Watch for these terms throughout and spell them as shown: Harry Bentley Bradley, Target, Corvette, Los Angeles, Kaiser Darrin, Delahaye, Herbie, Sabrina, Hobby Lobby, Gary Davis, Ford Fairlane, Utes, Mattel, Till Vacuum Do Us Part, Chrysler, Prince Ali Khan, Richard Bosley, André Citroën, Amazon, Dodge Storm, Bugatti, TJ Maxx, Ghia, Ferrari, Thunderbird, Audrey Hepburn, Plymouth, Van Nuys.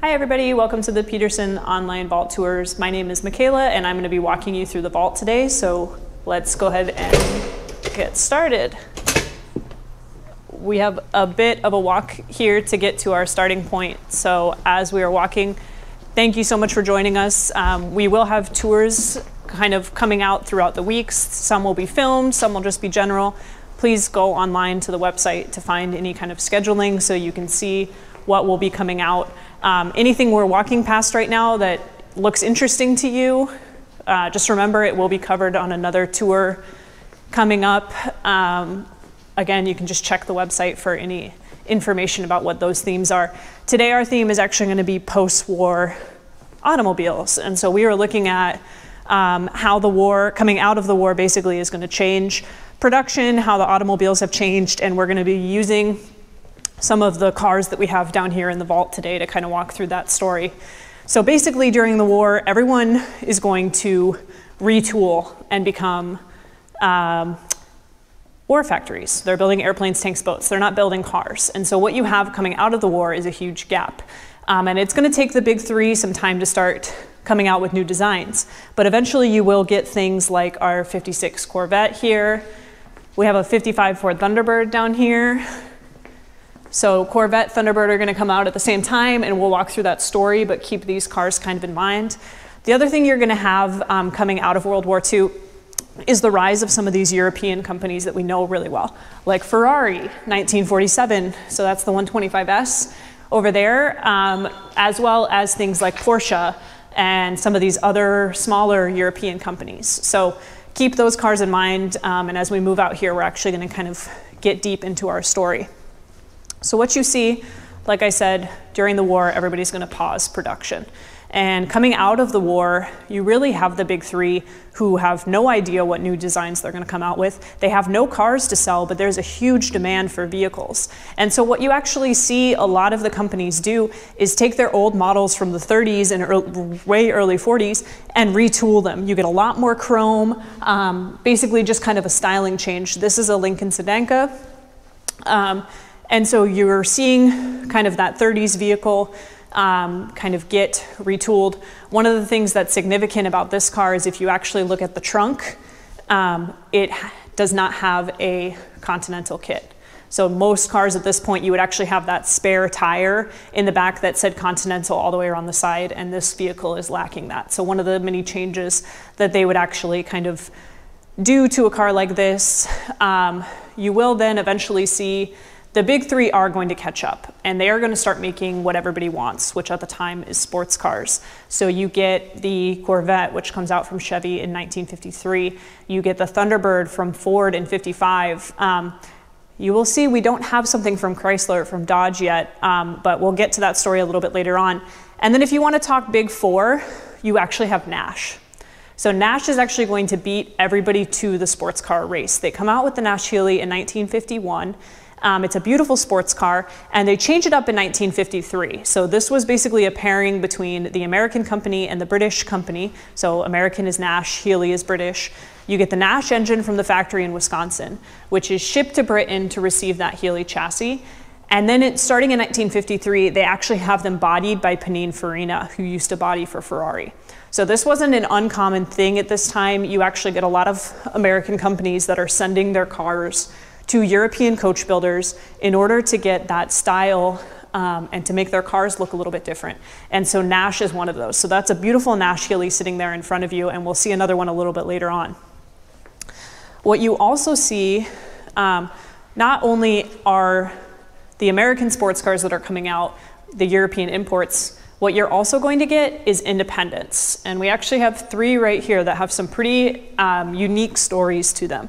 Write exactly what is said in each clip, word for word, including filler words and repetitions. Hi everybody, welcome to the Petersen Online Vault Tours. My name is Michaela and I'm going to be walking you through the vault today, so let's go ahead and get started. We have a bit of a walk here to get to our starting point, so as we are walking, thank you so much for joining us. Um, we will have tours kind of coming out throughout the weeks. Some will be filmed, some will just be general. Please go online to the website to find any kind of scheduling so you can see what will be coming out. Um, anything we're walking past right now that looks interesting to you, uh, just remember it will be covered on another tour coming up. Um, again, you can just check the website for any information about what those themes are. Today our theme is actually going to be post-war automobiles, and so we are looking at um, how the war, coming out of the war basically, is going to change production, how the automobiles have changed, and we're going to be using some of the cars that we have down here in the vault today to kind of walk through that story. So basically during the war, everyone is going to retool and become um, war factories. They're building airplanes, tanks, boats. They're not building cars. And so what you have coming out of the war is a huge gap. Um, and it's going to take the big three some time to start coming out with new designs. But eventually you will get things like our fifty-six Corvette here. We have a fifty-five Ford Thunderbird down here. So Corvette, Thunderbird are going to come out at the same time, and we'll walk through that story, but keep these cars kind of in mind. The other thing you're going to have um, coming out of World War Two is the rise of some of these European companies that we know really well, like Ferrari, nineteen forty-seven, so that's the one twenty-five S over there, um, as well as things like Porsche and some of these other smaller European companies. So keep those cars in mind, um, and as we move out here, we're actually going to kind of get deep into our story. So what you see, like I said, during the war, everybody's going to pause production. And coming out of the war, you really have the big three who have no idea what new designs they're going to come out with. They have no cars to sell, but there's a huge demand for vehicles. And so what you actually see a lot of the companies do is take their old models from the thirties and early, way early forties and retool them. You get a lot more chrome, um, basically just kind of a styling change. This is a Lincoln Sedanka. Um, And so you're seeing kind of that thirties vehicle um, kind of get retooled. One of the things that's significant about this car is if you actually look at the trunk, um, it does not have a Continental kit. So most cars at this point, you would actually have that spare tire in the back that said Continental all the way around the side, and this vehicle is lacking that. So one of the many changes that they would actually kind of do to a car like this, um, you will then eventually see the big three are going to catch up, and they are going to start making what everybody wants, which at the time is sports cars. So you get the Corvette, which comes out from Chevy in nineteen fifty-three. You get the Thunderbird from Ford in fifty-five. Um, you will see we don't have something from Chrysler, from Dodge yet, um, but we'll get to that story a little bit later on. And then if you want to talk big four, you actually have Nash. So Nash is actually going to beat everybody to the sports car race. They come out with the Nash Healey in nineteen fifty-one. Um, it's a beautiful sports car, and they changed it up in nineteen fifty-three. So this was basically a pairing between the American company and the British company. So American is Nash, Healey is British. You get the Nash engine from the factory in Wisconsin, which is shipped to Britain to receive that Healey chassis. And then it, starting in nineteen fifty-three, they actually have them bodied by Pininfarina, who used to body for Ferrari. So this wasn't an uncommon thing at this time. You actually get a lot of American companies that are sending their cars to European coach builders in order to get that style um, and to make their cars look a little bit different. And so Nash is one of those. So that's a beautiful Nash Healey sitting there in front of you, and we'll see another one a little bit later on. What you also see, um, not only are the American sports cars that are coming out, the European imports, what you're also going to get is independents. And we actually have three right here that have some pretty um, unique stories to them.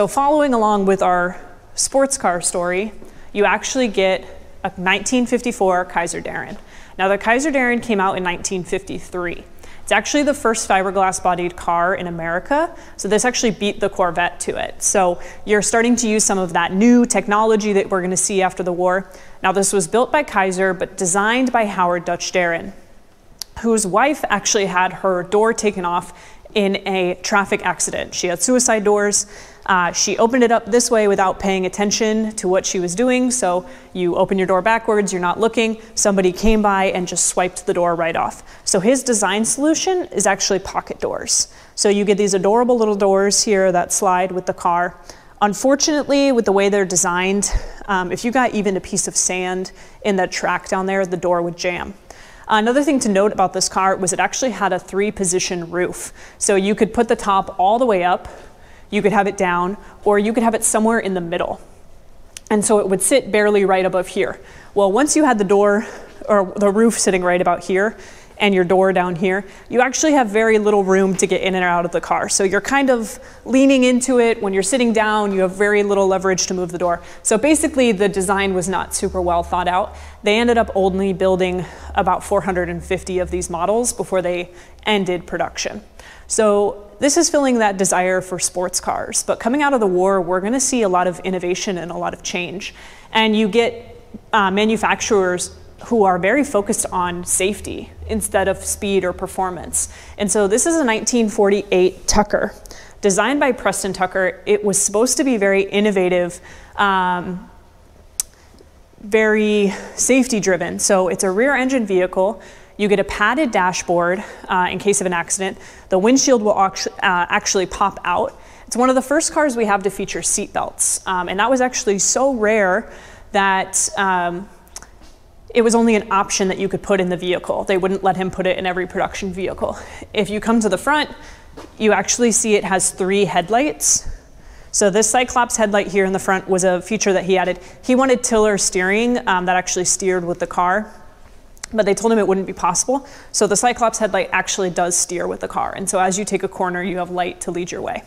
So following along with our sports car story, you actually get a nineteen fifty-four Kaiser Darrin. Now the Kaiser Darrin came out in nineteen fifty-three. It's actually the first fiberglass bodied car in America. So this actually beat the Corvette to it. So you're starting to use some of that new technology that we're going to see after the war. Now this was built by Kaiser, but designed by Howard Dutch Darrin, whose wife actually had her door taken off in a traffic accident. She had suicide doors. Uh, she opened it up this way without paying attention to what she was doing. So you open your door backwards, you're not looking. Somebody came by and just swiped the door right off. So his design solution is actually pocket doors. So you get these adorable little doors here that slide with the car. Unfortunately, with the way they're designed, um, if you got even a piece of sand in that track down there, the door would jam. Another thing to note about this car was it actually had a three-position roof. So you could put the top all the way up, you could have it down, or you could have it somewhere in the middle. And so it would sit barely right above here. Well, once you had the door or the roof sitting right about here and your door down here, you actually have very little room to get in and out of the car. So you're kind of leaning into it. When you're sitting down, you have very little leverage to move the door. So basically the design was not super well thought out. They ended up only building about four hundred fifty of these models before they ended production. So this is filling that desire for sports cars, but coming out of the war, we're gonna see a lot of innovation and a lot of change. And you get uh, manufacturers who are very focused on safety instead of speed or performance. And so this is a nineteen forty-eight Tucker, designed by Preston Tucker. It was supposed to be very innovative, um, very safety driven. So it's a rear engine vehicle. You get a padded dashboard uh, in case of an accident. The windshield will actu uh, actually pop out. It's one of the first cars we have to feature seatbelts. Um, and that was actually so rare that um, it was only an option that you could put in the vehicle. They wouldn't let him put it in every production vehicle. If you come to the front, you actually see it has three headlights. So this Cyclops headlight here in the front was a feature that he added. He wanted tiller steering um, that actually steered with the car, but they told him it wouldn't be possible. So the Cyclops headlight actually does steer with the car. And so as you take a corner, you have light to lead your way.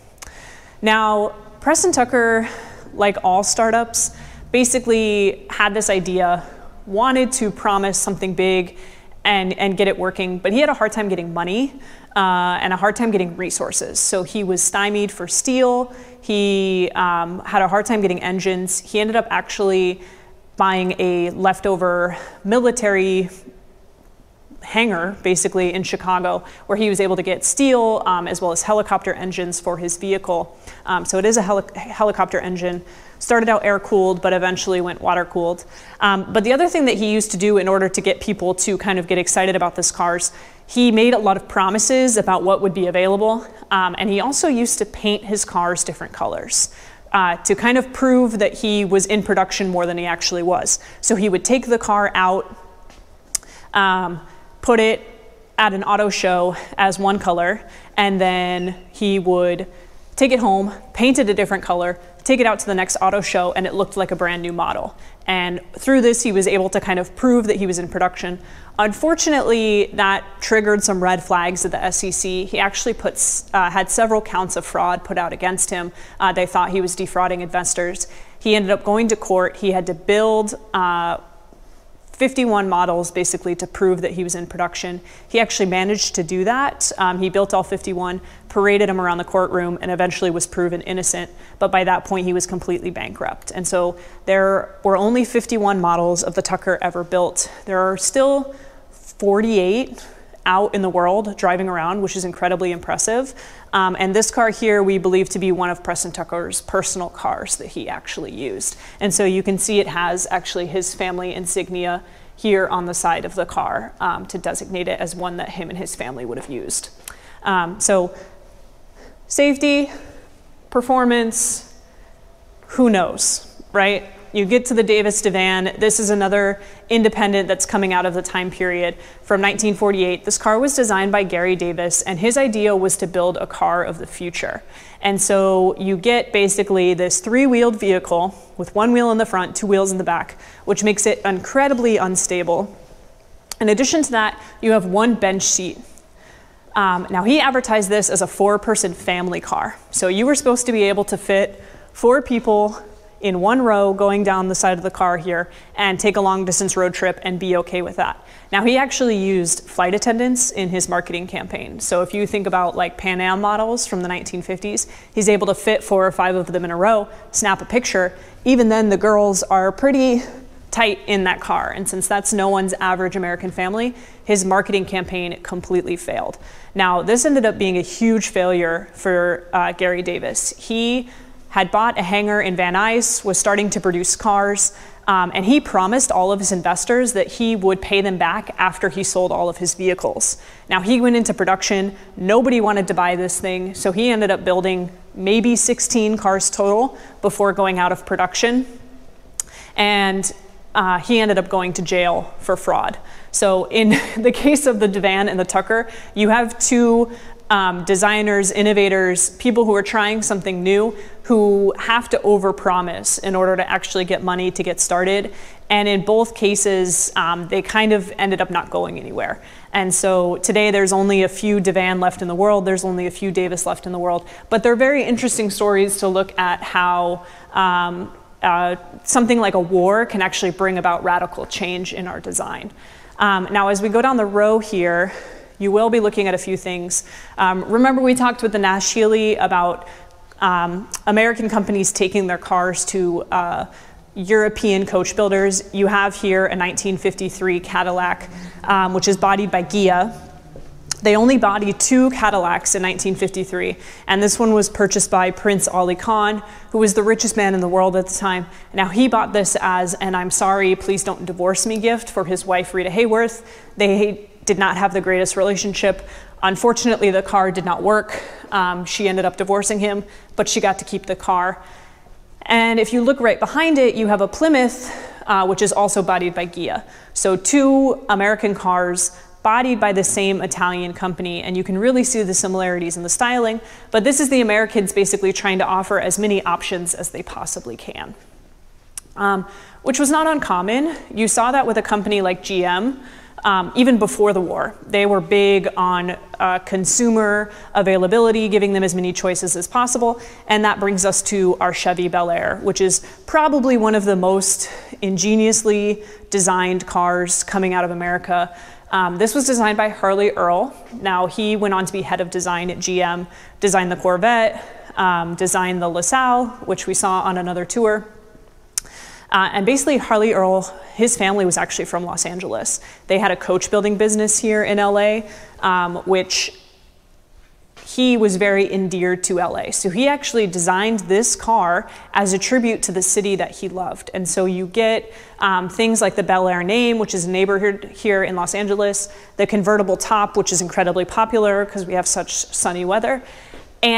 Now, Preston Tucker, like all startups, basically had this idea, wanted to promise something big and, and get it working, but he had a hard time getting money uh, and a hard time getting resources. So he was stymied for steel. He um, had a hard time getting engines. He ended up actually buying a leftover military hangar, basically, in Chicago, where he was able to get steel um, as well as helicopter engines for his vehicle. Um, so it is a heli helicopter engine. Started out air-cooled, but eventually went water-cooled. Um, but the other thing that he used to do in order to get people to kind of get excited about this cars, he made a lot of promises about what would be available, um, and he also used to paint his cars different colors. Uh, to kind of prove that he was in production more than he actually was. So he would take the car out, um, put it at an auto show as one color, and then he would take it home, paint it a different color, take it out to the next auto show, and it looked like a brand new model. And through this, he was able to kind of prove that he was in production. Unfortunately, that triggered some red flags at the S E C. He actually put, uh, had several counts of fraud put out against him. Uh, they thought he was defrauding investors. He ended up going to court. He had to build uh, fifty-one models basically to prove that he was in production. He actually managed to do that. Um, he built all fifty-one, paraded them around the courtroom, and eventually was proven innocent. But by that point, he was completely bankrupt. And so there were only fifty-one models of the Tucker ever built. There are still forty-eight out in the world driving around, which is incredibly impressive. Um, and this car here we believe to be one of Preston Tucker's personal cars that he actually used. And so you can see it has actually his family insignia here on the side of the car um, to designate it as one that him and his family would have used. Um, so safety, performance, who knows, right? You get to the Davis Divan. This is another independent that's coming out of the time period from nineteen forty-eight. This car was designed by Gary Davis, and his idea was to build a car of the future. And so you get basically this three-wheeled vehicle with one wheel in the front, two wheels in the back, which makes it incredibly unstable. In addition to that, you have one bench seat. Um, now, he advertised this as a four-person family car. So you were supposed to be able to fit four people in one row going down the side of the car here and take a long distance road trip and be okay with that. Now, he actually used flight attendants in his marketing campaign. So if you think about like Pan Am models from the nineteen fifties, he's able to fit four or five of them in a row, snap a picture. Even then, the girls are pretty tight in that car. And since that's no one's average American family, his marketing campaign completely failed. Now, this ended up being a huge failure for uh, Gary Davis. He had bought a hangar in Van Nuys, was starting to produce cars, um, and he promised all of his investors that he would pay them back after he sold all of his vehicles. Now, he went into production, nobody wanted to buy this thing, so he ended up building maybe sixteen cars total before going out of production. And uh, he ended up going to jail for fraud. So in the case of the Divan and the Tucker, you have two um, designers, innovators, people who are trying something new, who have to overpromise in order to actually get money to get started. And in both cases, um, they kind of ended up not going anywhere. And so today there's only a few Divan left in the world, there's only a few Davis left in the world, but they're very interesting stories to look at how um, Uh, something like a war can actually bring about radical change in our design. Um, now, as we go down the row here, you will be looking at a few things. Um, remember, we talked with the Nash Healey about um, American companies taking their cars to uh, European coach builders. You have here a nineteen fifty-three Cadillac, um, which is bodied by Ghia. They only bodied two Cadillacs in nineteen fifty-three, and this one was purchased by Prince Ali Khan, who was the richest man in the world at the time. Now, he bought this as an "I'm sorry, please don't divorce me" gift for his wife, Rita Hayworth. They did not have the greatest relationship. Unfortunately, the car did not work. Um, she ended up divorcing him, but she got to keep the car. And if you look right behind it, you have a Plymouth, uh, which is also bodied by Ghia. So two American cars bodied by the same Italian company, and you can really see the similarities in the styling, but this is the Americans basically trying to offer as many options as they possibly can, um, which was not uncommon. You saw that with a company like G M, um, even before the war. They were big on uh, consumer availability, giving them as many choices as possible, and that brings us to our Chevy Bel Air, which is probably one of the most ingeniously designed cars coming out of America. Um, this was designed by Harley Earl. Now, he went on to be head of design at G M, designed the Corvette, um, designed the LaSalle, which we saw on another tour. Uh, and basically, Harley Earl, his family was actually from Los Angeles. They had a coach building business here in L A, um, which he was very endeared to L A. So he actually designed this car as a tribute to the city that he loved. And so you get um, things like the Bel Air name, which is a neighborhood here in Los Angeles, the convertible top, which is incredibly popular because we have such sunny weather.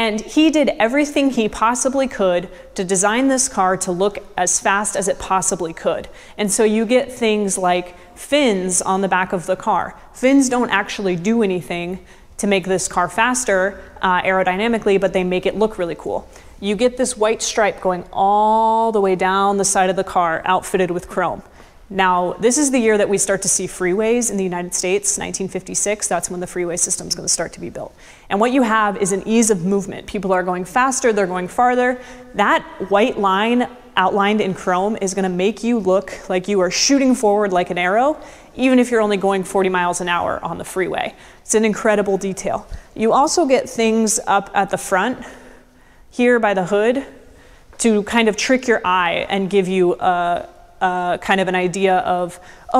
And he did everything he possibly could to design this car to look as fast as it possibly could. And so you get things like fins on the back of the car. Fins don't actually do anything to make this car faster uh, aerodynamically, but they make it look really cool. You get this white stripe going all the way down the side of the car, outfitted with chrome. Now, this is the year that we start to see freeways in the United States, nineteen fifty-six. That's when the freeway system's gonna start to be built. And what you have is an ease of movement. People are going faster, they're going farther. That white line outlined in chrome is gonna make you look like you are shooting forward like an arrow, even if you're only going forty miles an hour on the freeway. It's an incredible detail. You also get things up at the front here by the hood to kind of trick your eye and give you a, a kind of an idea of,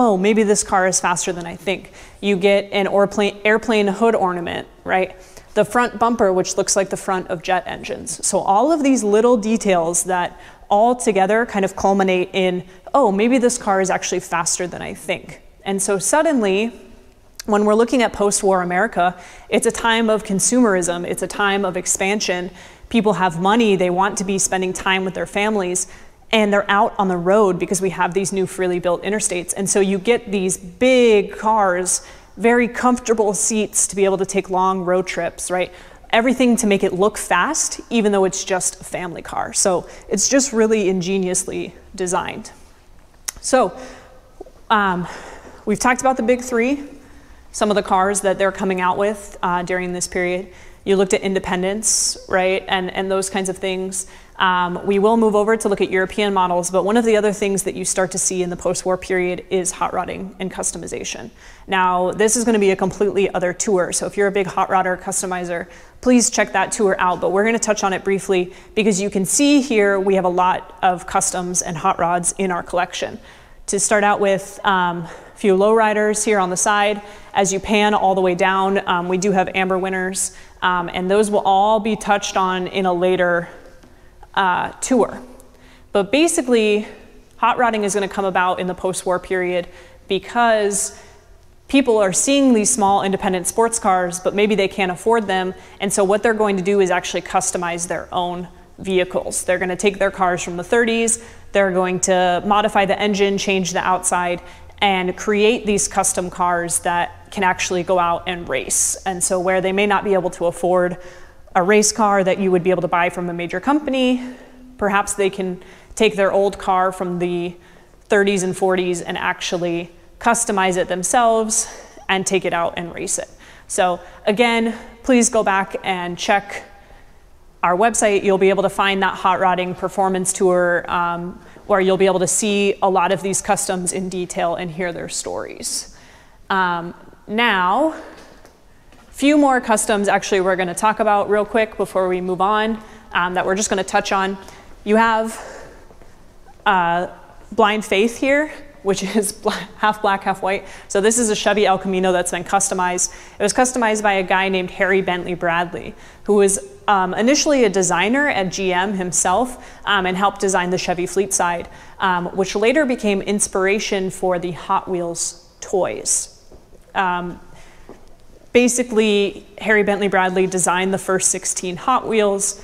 oh, maybe this car is faster than I think. You get an airplane, airplane hood ornament, right? The front bumper, which looks like the front of jet engines. So all of these little details that all together kind of culminate in, oh, maybe this car is actually faster than I think. And so suddenly, when we're looking at post-war America, it's a time of consumerism, it's a time of expansion. People have money, they want to be spending time with their families, and they're out on the road because we have these new freely built interstates. And so you get these big cars, very comfortable seats to be able to take long road trips, right? Everything to make it look fast, even though it's just a family car. So it's just really ingeniously designed. So, um, we've talked about the big three, some of the cars that they're coming out with uh, during this period. You looked at independence, right, and, and those kinds of things. Um, we will move over to look at European models, but one of the other things that you start to see in the post-war period is hot rodding and customization. Now, this is gonna be a completely other tour, so if you're a big hot rodder customizer, please check that tour out, but we're gonna touch on it briefly because you can see here we have a lot of customs and hot rods in our collection. To start out with, um, a few lowriders here on the side. As you pan all the way down, um, we do have amber winners, um, and those will all be touched on in a later uh, tour. But basically, hot rodding is going to come about in the post-war period because people are seeing these small independent sports cars, but maybe they can't afford them. And so what they're going to do is actually customize their own vehicles. They're going to take their cars from the thirties, they're going to modify the engine, change the outside, and create these custom cars that can actually go out and race. And so where they may not be able to afford a race car that you would be able to buy from a major company, perhaps they can take their old car from the thirties and forties and actually customize it themselves and take it out and race it. So again, please go back and check our website. You'll be able to find that hot rodding performance tour um, where you'll be able to see a lot of these customs in detail and hear their stories. Um, now, a few more customs actually we're gonna talk about real quick before we move on um, that we're just gonna touch on. You have uh, blind faith here, which is black, half black, half white. So this is a Chevy El Camino that's been customized. It was customized by a guy named Harry Bentley Bradley, who was um, initially a designer at G M himself um, and helped design the Chevy fleet side, um, which later became inspiration for the Hot Wheels toys. Um, basically, Harry Bentley Bradley designed the first sixteen Hot Wheels,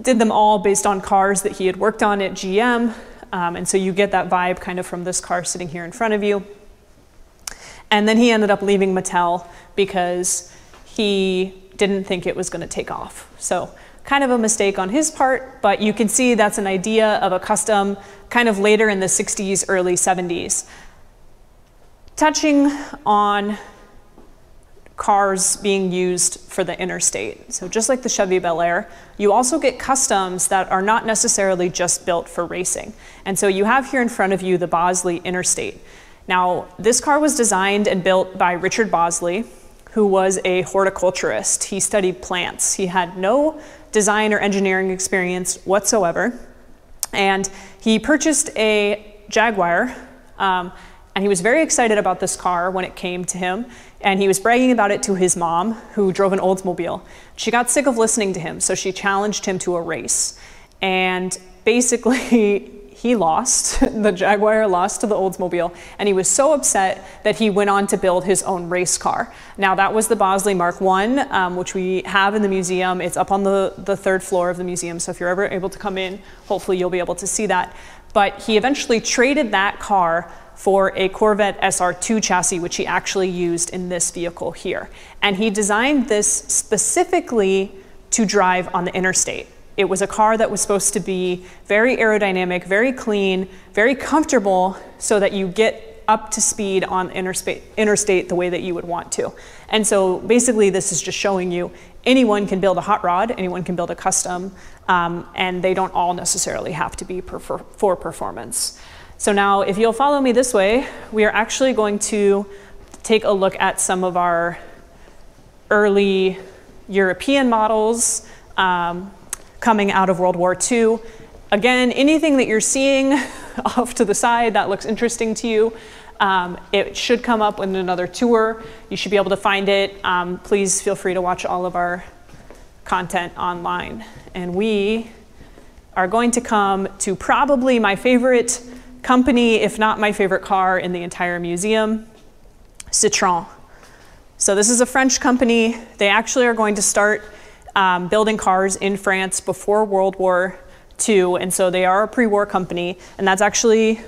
did them all based on cars that he had worked on at G M. Um, and so you get that vibe kind of from this car sitting here in front of you. And then he ended up leaving Mattel because he didn't think it was going to take off. So kind of a mistake on his part, but you can see that's an idea of a custom kind of later in the sixties, early seventies. Touching on cars being used for the interstate. So just like the Chevy Bel Air, you also get customs that are not necessarily just built for racing. And so you have here in front of you the Bosley Interstate. Now, this car was designed and built by Richard Bosley, who was a horticulturist. He studied plants. He had no design or engineering experience whatsoever. And he purchased a Jaguar, um, and he was very excited about this car when it came to him. And he was bragging about it to his mom, who drove an Oldsmobile. She got sick of listening to him, so she challenged him to a race. And basically, he lost. The Jaguar lost to the Oldsmobile, and he was so upset that he went on to build his own race car. Now, that was the Bosley Mark one, um, which we have in the museum. It's up on the, the third floor of the museum, so if you're ever able to come in, hopefully you'll be able to see that. But he eventually traded that car for a Corvette S R two chassis, which he actually used in this vehicle here. And he designed this specifically to drive on the interstate. It was a car that was supposed to be very aerodynamic, very clean, very comfortable, so that you get up to speed on interstate, interstate the way that you would want to. And so basically this is just showing you anyone can build a hot rod, anyone can build a custom, um, and they don't all necessarily have to be per, for, for performance. So now, if you'll follow me this way, we are actually going to take a look at some of our early European models um, coming out of World War Two. Again, anything that you're seeing off to the side that looks interesting to you, um, it should come up in another tour. You should be able to find it. Um, please feel free to watch all of our content online. And we are going to come to probably my favorite company, if not my favorite car in the entire museum, Citroën. So this is a French company. They actually are going to start um, building cars in France before World War Two, and so they are a pre-war company, and that's actually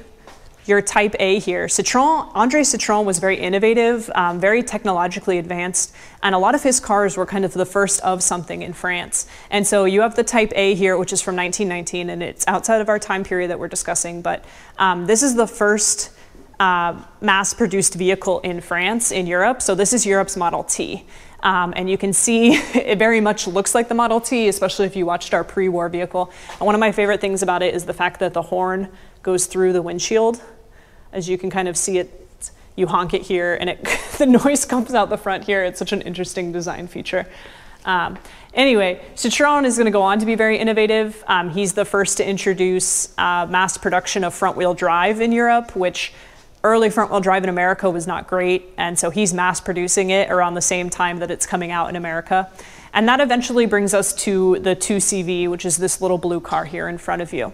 your Type A here. Citroën, André Citroën was very innovative, um, very technologically advanced, and a lot of his cars were kind of the first of something in France. And so you have the Type A here, which is from nineteen nineteen, and it's outside of our time period that we're discussing, but um, this is the first uh, mass-produced vehicle in France, in Europe. So this is Europe's Model T. Um, and you can see it very much looks like the Model T, especially if you watched our pre-war vehicle. And one of my favorite things about it is the fact that the horn goes through the windshield. As you can kind of see it, you honk it here and it the noise comes out the front here. It's such an interesting design feature. Um, anyway, Citroën is going to go on to be very innovative. Um, he's the first to introduce uh, mass production of front-wheel drive in Europe, which early front-wheel drive in America was not great, and so he's mass producing it around the same time that it's coming out in America. And that eventually brings us to the two C V, which is this little blue car here in front of you.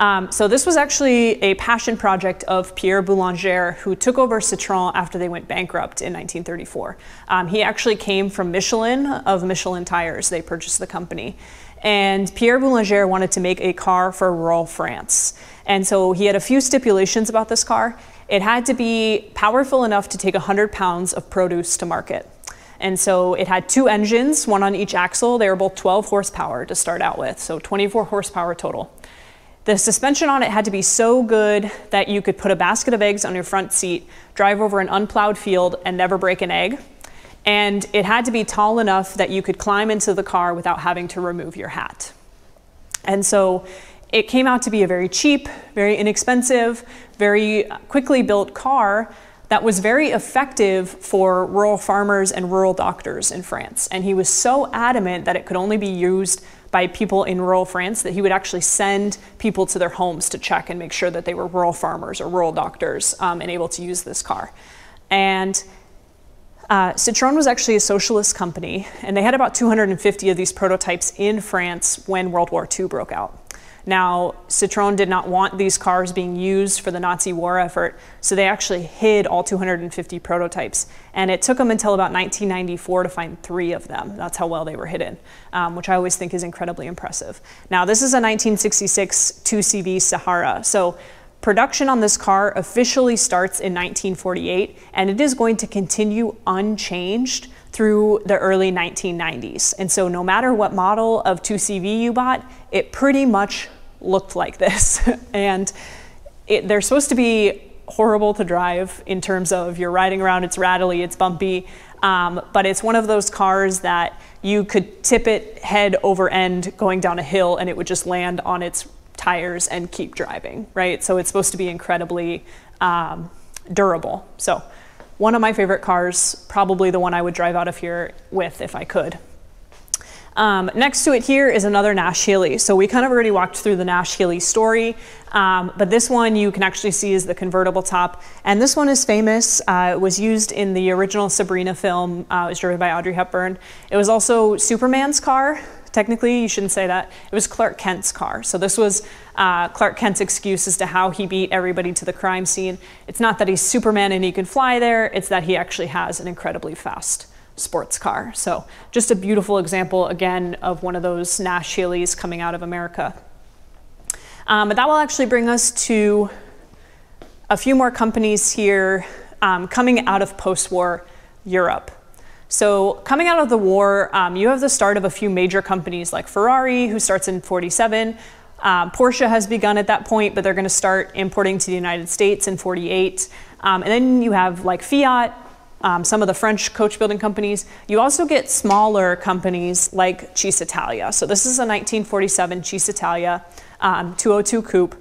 Um, so this was actually a passion project of Pierre Boulanger, who took over Citroën after they went bankrupt in nineteen thirty-four. Um, he actually came from Michelin, of Michelin Tires. They purchased the company. And Pierre Boulanger wanted to make a car for rural France. And so he had a few stipulations about this car. It had to be powerful enough to take one hundred pounds of produce to market. And so it had two engines, one on each axle. They were both twelve horsepower to start out with, so twenty-four horsepower total. The suspension on it had to be so good that you could put a basket of eggs on your front seat, drive over an unplowed field, and never break an egg. And it had to be tall enough that you could climb into the car without having to remove your hat. And so it came out to be a very cheap, very inexpensive, very quickly built car that was very effective for rural farmers and rural doctors in France. And he was so adamant that it could only be used by people in rural France that he would actually send people to their homes to check and make sure that they were rural farmers or rural doctors um, and able to use this car. And uh, Citroën was actually a socialist company, and they had about two hundred fifty of these prototypes in France when World War Two broke out. Now, Citroën did not want these cars being used for the Nazi war effort, so they actually hid all two hundred fifty prototypes. And it took them until about nineteen ninety-four to find three of them. That's how well they were hidden, um, which I always think is incredibly impressive. Now, this is a nineteen sixty-six two C V Sahara. So production on this car officially starts in nineteen forty-eight, and it is going to continue unchanged through the early nineteen nineties. And so no matter what model of two C V you bought, it pretty much looked like this. And it, they're supposed to be horrible to drive in terms of you're riding around, it's rattly, it's bumpy, um, but it's one of those cars that you could tip it head over end going down a hill and it would just land on its tires and keep driving, right? So it's supposed to be incredibly um, durable. So. One of my favorite cars, probably the one I would drive out of here with if I could. Um, next to it here is another Nash Healey. So we kind of already walked through the Nash Healey story, um, but this one you can actually see is the convertible top. And this one is famous. Uh, it was used in the original Sabrina film. Uh, it was driven by Audrey Hepburn. It was also Superman's car. Technically, you shouldn't say that. It was Clark Kent's car. So this was uh, Clark Kent's excuse as to how he beat everybody to the crime scene. It's not that he's Superman and he can fly there. It's that he actually has an incredibly fast sports car. So just a beautiful example, again, of one of those Nash Healeys coming out of America. Um, but that will actually bring us to a few more companies here um, coming out of post-war Europe. So coming out of the war, um, you have the start of a few major companies like Ferrari, who starts in forty-seven. Um, Porsche has begun at that point, but they're going to start importing to the United States in forty-eight. Um, and then you have like Fiat, um, some of the French coach building companies. You also get smaller companies like Cisitalia. So this is a nineteen forty-seven Cisitalia um, two oh two coupe.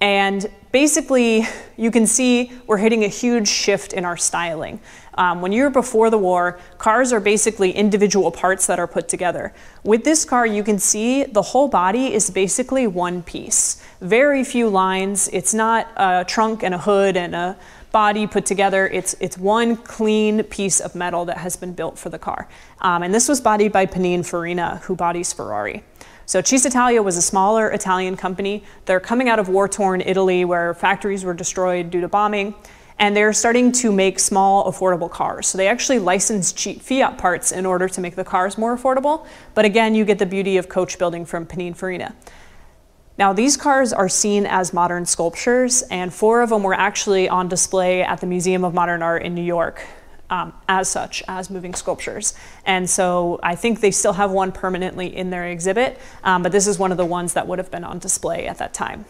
And basically, you can see we're hitting a huge shift in our styling. Um, when you're before the war, cars are basically individual parts that are put together. With this car, you can see the whole body is basically one piece. Very few lines. It's not a trunk and a hood and a body put together. It's, it's one clean piece of metal that has been built for the car. Um, and this was bodied by Pininfarina, who bodies Ferrari. So Cisitalia was a smaller Italian company. They're coming out of war-torn Italy where factories were destroyed due to bombing, and they're starting to make small, affordable cars. So they actually licensed cheap Fiat parts in order to make the cars more affordable. But again, you get the beauty of coach building from Pininfarina. Now, these cars are seen as modern sculptures, and four of them were actually on display at the Museum of Modern Art in New York. Um, as such, as moving sculptures. And so I think they still have one permanently in their exhibit, um, but this is one of the ones that would have been on display at that time.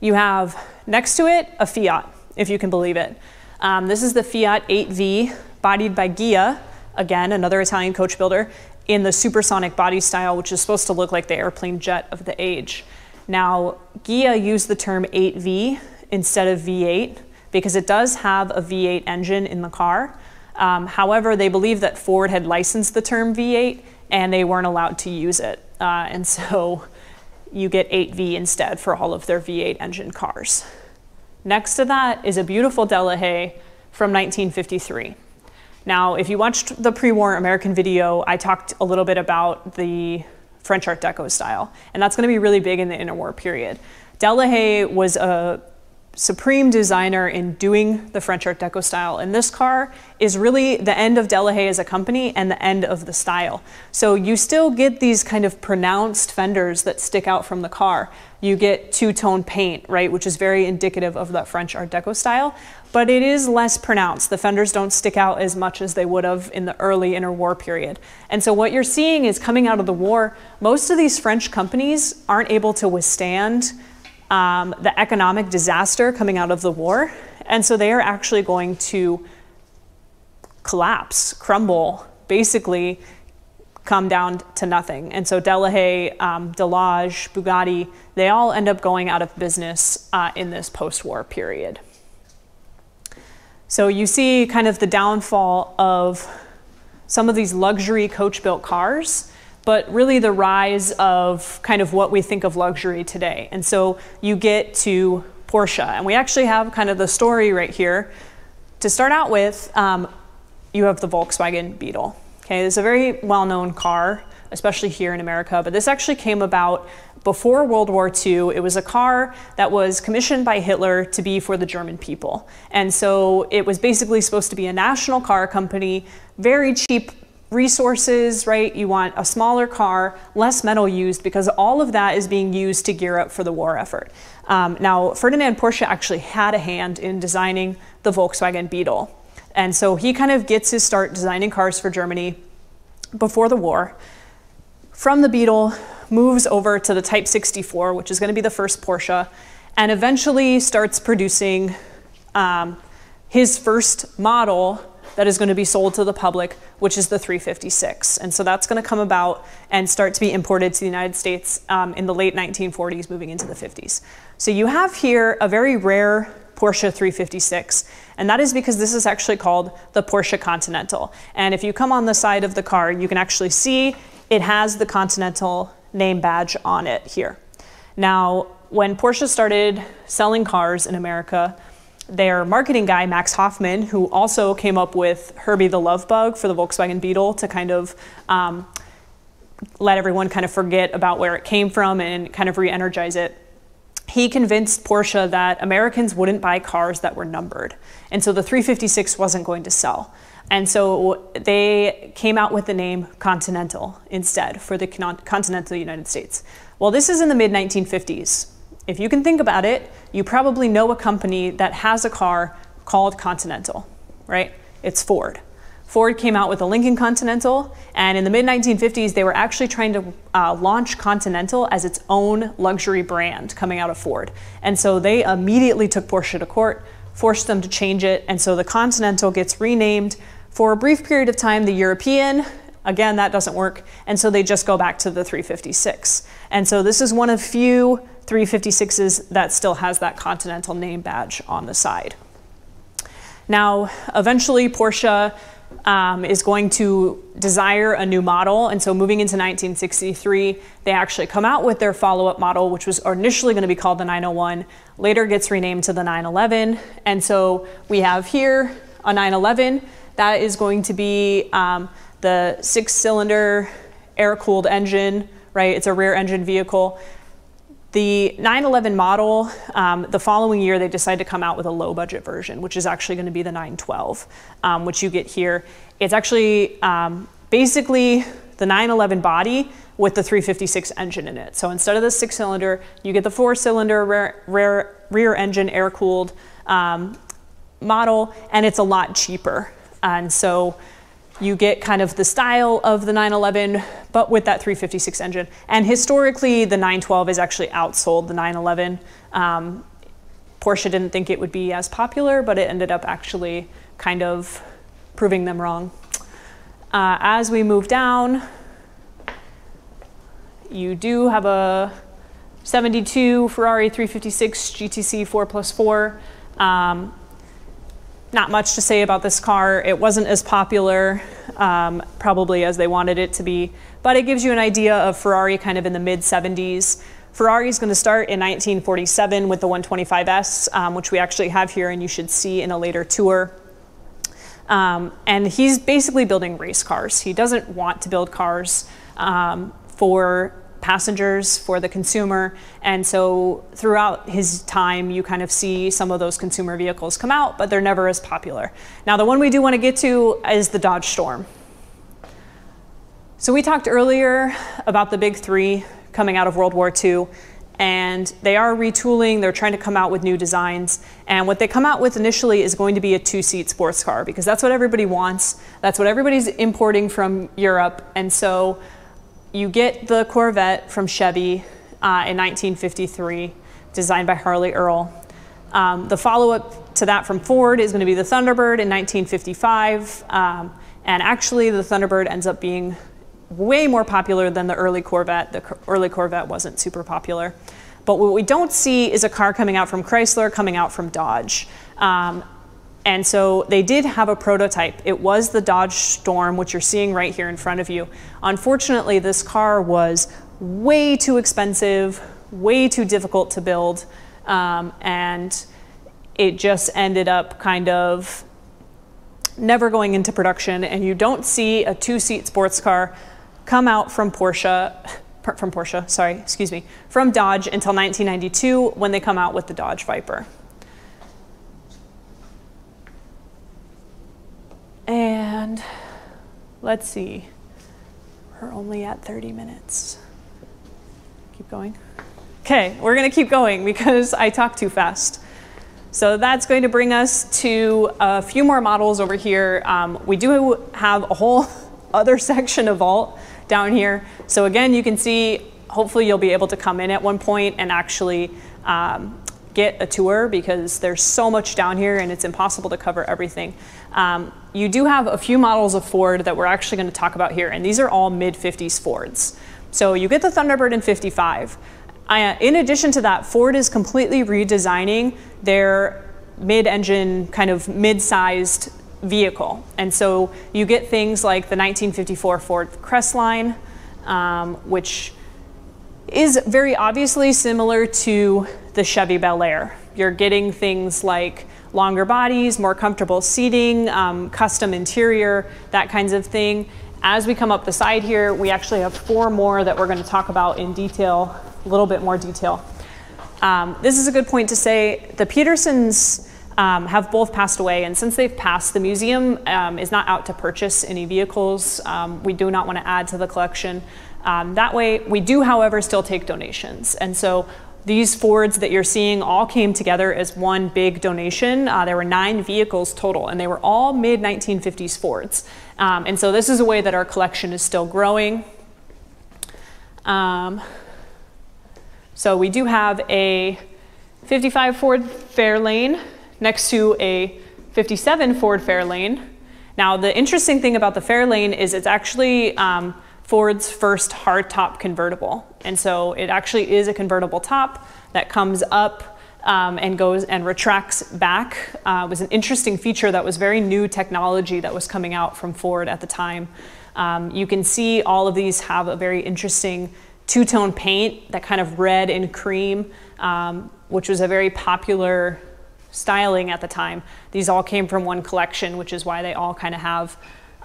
You have next to it a Fiat, if you can believe it. Um, this is the Fiat eight V, bodied by Ghia, again, another Italian coach builder, in the supersonic body style, which is supposed to look like the airplane jet of the age. Now, Ghia used the term eight V instead of V eight, because it does have a V eight engine in the car. Um, however, they believe that Ford had licensed the term V eight and they weren't allowed to use it. Uh, and so you get eight V instead for all of their V eight engine cars. Next to that is a beautiful Delahaye from nineteen fifty-three. Now, if you watched the pre-war American video, I talked a little bit about the French Art Deco style, and that's going to be really big in the interwar period. Delahaye was a supreme designer in doing the French Art Deco style, and this car is really the end of Delahaye as a company and the end of the style. So you still get these kind of pronounced fenders that stick out from the car. You get two-tone paint, right, which is very indicative of that French Art Deco style, but it is less pronounced. The fenders don't stick out as much as they would have in the early interwar period. And so what you're seeing is, coming out of the war, most of these French companies aren't able to withstand Um, the economic disaster coming out of the war. And so they are actually going to collapse, crumble, basically come down to nothing. And so Delahaye, um, Delage, Bugatti, they all end up going out of business uh, in this post-war period. So you see kind of the downfall of some of these luxury coach-built cars, but really the rise of kind of what we think of luxury today. And so you get to Porsche, and we actually have kind of the story right here. To start out with, um, you have the Volkswagen Beetle. Okay, it's a very well-known car, especially here in America, but this actually came about before World War Two. It was a car that was commissioned by Hitler to be for the German people. And so it was basically supposed to be a national car company, very cheap resources, right? You want a smaller car, less metal used, because all of that is being used to gear up for the war effort. Um, now, Ferdinand Porsche actually had a hand in designing the Volkswagen Beetle. And so he kind of gets his start designing cars for Germany before the war. From the Beetle, moves over to the Type sixty-four, which is going to be the first Porsche, and eventually starts producing um, his first model that is going to be sold to the public, which is the three fifty-six. And so that's going to come about and start to be imported to the United States um, in the late nineteen forties, moving into the fifties. So you have here a very rare Porsche three fifty-six, and that is because this is actually called the Porsche Continental. And if you come on the side of the car, you can actually see it has the Continental name badge on it here. Now, when Porsche started selling cars in America, their marketing guy, Max Hoffman, who also came up with Herbie the Love Bug for the Volkswagen Beetle to kind of um, let everyone kind of forget about where it came from and kind of re-energize it, he convinced Porsche that Americans wouldn't buy cars that were numbered. And so the three fifty-six wasn't going to sell. And so they came out with the name Continental instead for the continental United States. Well, this is in the mid nineteen fifties. If you can think about it, you probably know a company that has a car called Continental, right? It's Ford. Ford came out with the Lincoln Continental, and in the mid nineteen fifties, they were actually trying to uh, launch Continental as its own luxury brand coming out of Ford. And so they immediately took Porsche to court, forced them to change it, and so the Continental gets renamed for a brief period of time, the European. Again, that doesn't work, and so they just go back to the three fifty-six. And so this is one of few three fifty-sixes that still has that Continental name badge on the side. Now, eventually Porsche um, is going to desire a new model, and so moving into nineteen sixty-three, they actually come out with their follow-up model, which was initially going to be called the nine oh one, later gets renamed to the nine eleven. And so we have here a nine eleven that is going to be um, the six-cylinder air-cooled engine, right? It's a rear-engine vehicle. The nine eleven model, um, the following year, they decide to come out with a low-budget version, which is actually going to be the nine twelve, um, which you get here. It's actually um, basically the nine eleven body with the three fifty-six engine in it. So instead of the six-cylinder, you get the four-cylinder rear, rear, rear engine air-cooled um, model, and it's a lot cheaper. And so you get kind of the style of the nine eleven, but with that three fifty-six engine. And historically, the nine twelve is actually outsold the nine eleven. Um, Porsche didn't think it would be as popular, but it ended up actually kind of proving them wrong. Uh, as we move down, you do have a seventy-two Ferrari three fifty-six G T C four plus four. Um, Not much to say about this car. It wasn't as popular um, probably as they wanted it to be, but it gives you an idea of Ferrari kind of in the mid seventies. Ferrari is going to start in nineteen forty-seven with the one twenty-five S, um, which we actually have here and you should see in a later tour. Um, and he's basically building race cars. He doesn't want to build cars um, for passengers, for the consumer. And so throughout his time, you kind of see some of those consumer vehicles come out, but they're never as popular. Now, the one we do want to get to is the Dodge Storm. So we talked earlier about the big three coming out of World War Two, and they are retooling. They're trying to come out with new designs. And what they come out with initially is going to be a two-seat sports car, because that's what everybody wants. That's what everybody's importing from Europe. And so you get the Corvette from Chevy uh, in nineteen fifty-three, designed by Harley Earl. Um, the follow-up to that from Ford is going to be the Thunderbird in nineteen fifty-five. Um, and actually, the Thunderbird ends up being way more popular than the early Corvette. The early Corvette wasn't super popular. But what we don't see is a car coming out from Chrysler, coming out from Dodge. Um, And so they did have a prototype. It was the Dodge Storm, which you're seeing right here in front of you. Unfortunately, this car was way too expensive, way too difficult to build, um, and it just ended up kind of never going into production. And you don't see a two-seat sports car come out from Porsche, from Porsche, sorry, excuse me, from Dodge until nineteen ninety-two, when they come out with the Dodge Viper. And let's see, we're only at thirty minutes. Keep going. Okay, we're gonna keep going because I talk too fast. So that's going to bring us to a few more models over here. Um, we do have a whole other section of vault down here. So again, you can see, hopefully you'll be able to come in at one point and actually um, get a tour, because there's so much down here and it's impossible to cover everything. Um, you do have a few models of Ford that we're actually going to talk about here, and these are all mid fifties Fords. So you get the Thunderbird in fifty-five. I, in addition to that, Ford is completely redesigning their mid-engine, kind of mid-sized vehicle. And so you get things like the nineteen fifty-four Ford Crestline, um, which is very obviously similar to the Chevy Bel Air. You're getting things like longer bodies, more comfortable seating, um, custom interior, that kinds of thing. As we come up the side here, we actually have four more that we're going to talk about in detail, a little bit more detail. Um, this is a good point to say, the Petersens um, have both passed away, and since they've passed, the museum um, is not out to purchase any vehicles. Um, we do not want to add to the collection. Um, that way, we do, however, still take donations. And so these Fords that you're seeing all came together as one big donation. Uh, there were nine vehicles total, and they were all mid nineteen fifties Fords. Um, and so this is a way that our collection is still growing. Um, so we do have a fifty-five Ford Fairlane next to a fifty-seven Ford Fairlane. Now, the interesting thing about the Fairlane is it's actually um, Ford's first hardtop convertible. And so it actually is a convertible top that comes up um, and goes and retracts back. Uh, it was an interesting feature that was very new technology that was coming out from Ford at the time. Um, you can see all of these have a very interesting two-tone paint, that kind of red and cream, um, which was a very popular styling at the time. These all came from one collection, which is why they all kind of have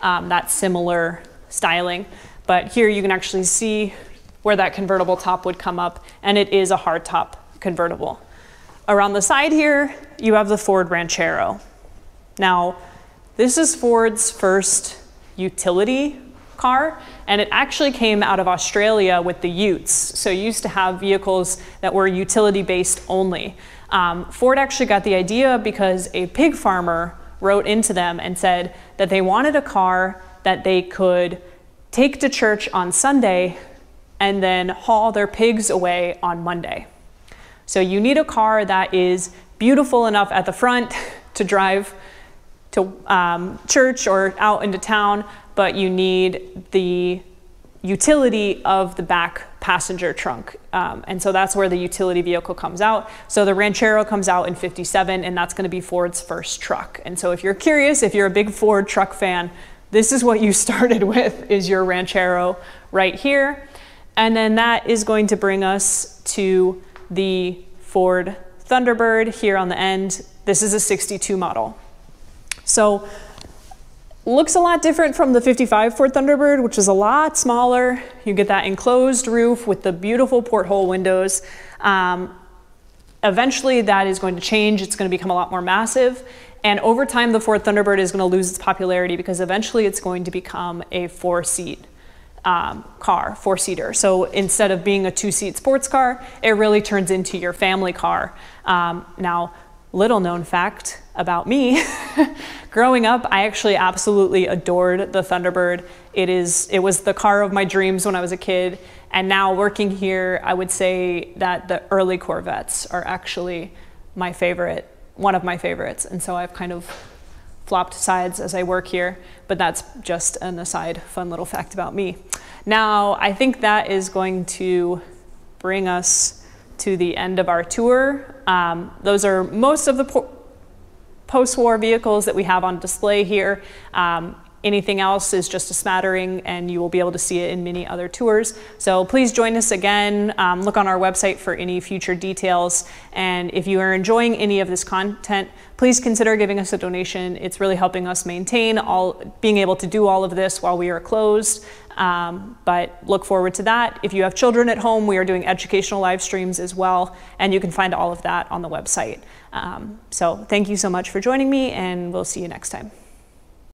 um, that similar styling. But here you can actually see where that convertible top would come up, and it is a hardtop convertible. Around the side here, you have the Ford Ranchero. Now, this is Ford's first utility car, and it actually came out of Australia with the Utes. So you used to have vehicles that were utility-based only. Um, Ford actually got the idea because a pig farmer wrote into them and said that they wanted a car that they could take to church on Sunday and then haul their pigs away on Monday. So you need a car that is beautiful enough at the front to drive to um, church or out into town, but you need the utility of the back passenger trunk. Um, and so that's where the utility vehicle comes out. So the Ranchero comes out in fifty-seven, and that's gonna be Ford's first truck. And so if you're curious, if you're a big Ford truck fan, this is what you started with, is your Ranchero right here. And then that is going to bring us to the Ford Thunderbird here on the end. This is a sixty-two model. So Looks a lot different from the fifty-five Ford Thunderbird, which is a lot smaller. You get that enclosed roof with the beautiful porthole windows. Um, eventually that is going to change. It's going to become a lot more massive. And over time, the Ford Thunderbird is going to lose its popularity because eventually it's going to become a four-seat um, car, four-seater. So instead of being a two-seat sports car, it really turns into your family car. Um, now, little known fact about me, growing up, I actually absolutely adored the Thunderbird. It is, it was the car of my dreams when I was a kid. And now working here, I would say that the early Corvettes are actually my favorite, one of my favorites. And so I've kind of flopped sides as I work here, but that's just an aside, fun little fact about me. Now, I think that is going to bring us to the end of our tour. Um, those are most of the post-war vehicles that we have on display here. Um, anything else is just a smattering, and you will be able to see it in many other tours. So please join us again. Um, look on our website for any future details. And if you are enjoying any of this content, please consider giving us a donation. It's really helping us maintain all, being able to do all of this while we are closed. Um, but look forward to that. If you have children at home, we are doing educational live streams as well, and you can find all of that on the website. Um, so thank you so much for joining me, and we'll see you next time.